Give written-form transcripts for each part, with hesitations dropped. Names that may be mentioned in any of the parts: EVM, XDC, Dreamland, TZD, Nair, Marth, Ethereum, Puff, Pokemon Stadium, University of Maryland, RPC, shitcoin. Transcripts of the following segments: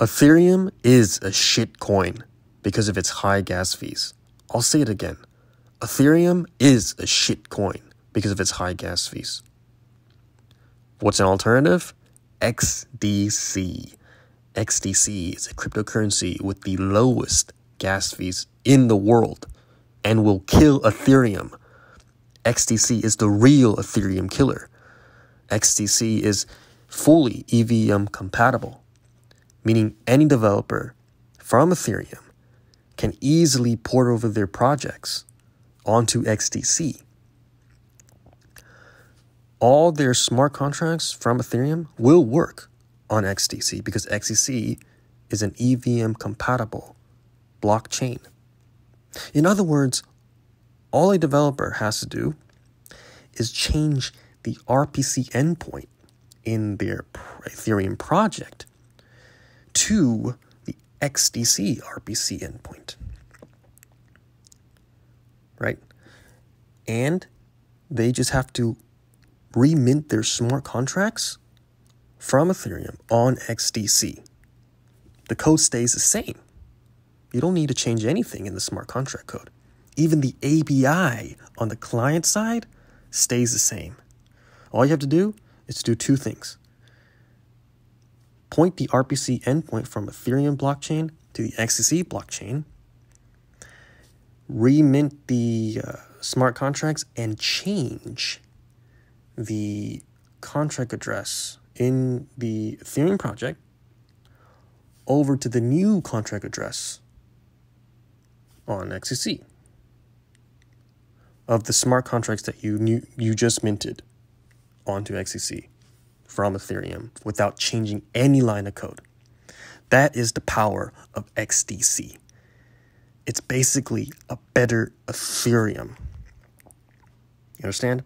Ethereum is a shitcoin because of its high gas fees. I'll say it again. Ethereum is a shitcoin because of its high gas fees. What's an alternative? XDC. XDC is a cryptocurrency with the lowest gas fees in the world and will kill Ethereum. XDC is the real Ethereum killer. XDC is fully EVM compatible, meaning any developer from Ethereum can easily port over their projects onto XDC. All their smart contracts from Ethereum will work on XDC because XDC is an EVM compatible blockchain. In other words, all a developer has to do is change the RPC endpoint in their Ethereum project to the XDC RPC endpoint, right? And they just have to remint their smart contracts from Ethereum on XDC. The code stays the same. You don't need to change anything in the smart contract code. Even the API on the client side stays the same. All you have to do is to do two things. Point the RPC endpoint from Ethereum blockchain to the XDC blockchain, remint the smart contracts, and change the contract address in the Ethereum project over to the new contract address on XDC of the smart contracts that you just minted onto XDC from Ethereum without changing any line of code. That is the power of XDC. It's basically a better Ethereum. You understand?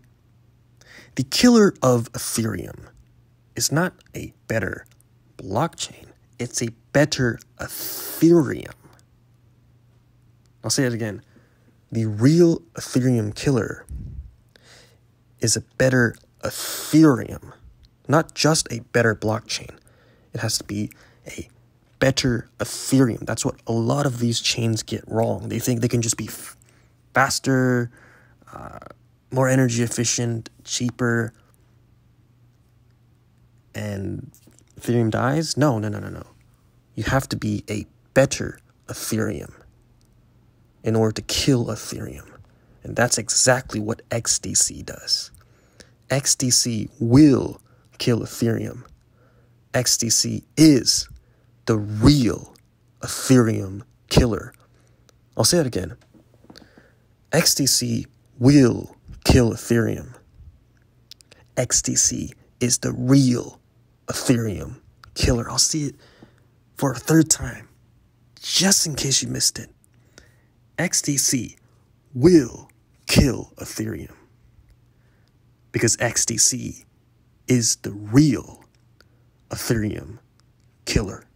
The killer of Ethereum is not a better blockchain. It's a better Ethereum. I'll say it again. The real Ethereum killer is a better Ethereum. Not just a better blockchain. It has to be a better Ethereum. That's what a lot of these chains get wrong. They think they can just be faster, more energy efficient, cheaper, and Ethereum dies. No. You have to be a better Ethereum in order to kill Ethereum. And that's exactly what XDC does. XDC will kill Ethereum. XDC is the real Ethereum killer. I'll say it again. XDC will kill Ethereum. XDC is the real Ethereum killer. I'll say it for a third time, just in case you missed it. XDC will kill Ethereum because XDC is the real Ethereum killer.